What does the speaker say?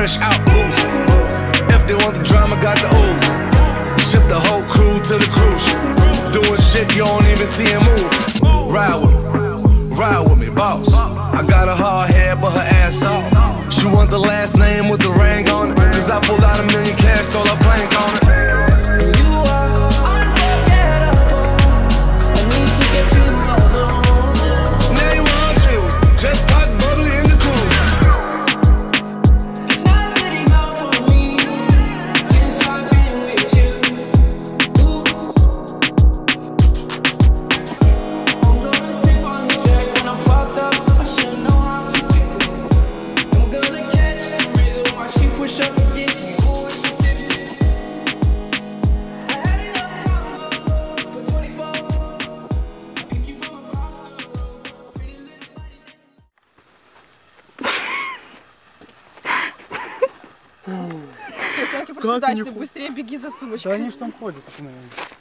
fresh out boost. If they want the drama, got the ooze. Ship the whole crew to the cruise. Doing shit you don't even see him move. Ride with me, boss. I got a hard head, but her ass off. She want the last name with the ring on it. Cause I pulled out $1 million cash, told her plank on it. You are unforgettable. I need to get you alone. Now you want chills, just pop bubbly in the cooler. It's not good enough for me since I've been with you. Ooh. I'm gonna sip on this drink when I'm fucked up. I should know how to pick up. I'm gonna catch the rhythm while she push up against me. Все, Соньке просто удачно, быстрее беги за сумочкой. Да они ж там ходят, почему я не...